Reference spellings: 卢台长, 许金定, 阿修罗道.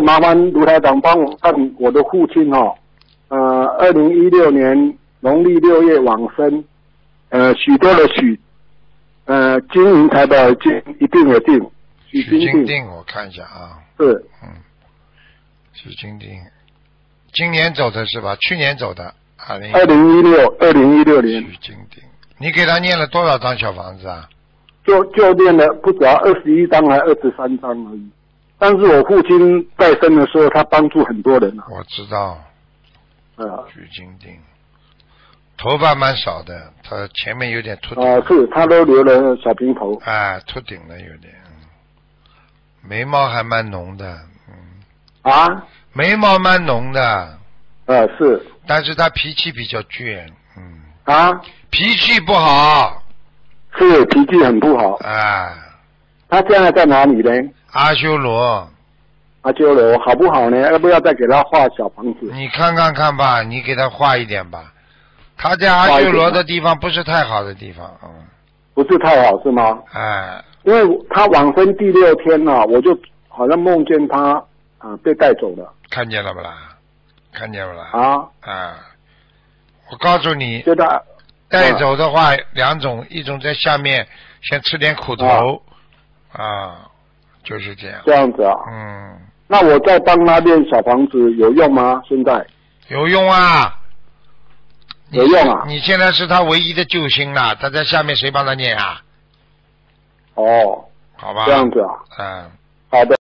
麻烦卢台长帮我看我的父亲哦，2016年农历6月往生，许多的许，金银财宝金一定有定，许金定，我看一下啊，是，嗯，许金定，今年走的是吧？去年走的，2016年。许金定，你给他念了多少张小房子啊？就念了不只要21张还23张而已。但是我父亲在生的时候，他帮助很多人啊。我知道，许金定，头发蛮少的，他前面有点秃顶啊，是，他都留了小平头啊，秃顶了有点，眉毛还蛮浓的，嗯啊，眉毛蛮浓的，是，但是他脾气比较倔，嗯啊，脾气不好，是脾气很不好啊，他现在在哪里呢？阿修罗好不好呢？要不要再给他画小房子？你看吧，你给他画一点吧。他在阿修罗的地方不是太好的地方，嗯，不是太好是吗？哎，因为他往生第6天啊，我就好像梦见他被带走了。看见了不啦？看见了不啦？啊！我告诉你，就他带走的话，两种，一种在下面先吃点苦头啊。就是这样子啊，嗯，那我再帮他练小房子有用吗？现在有用啊，有用啊！你现在是他唯一的救星了，他在下面谁帮他念啊？哦，好吧，这样子啊，嗯，好的。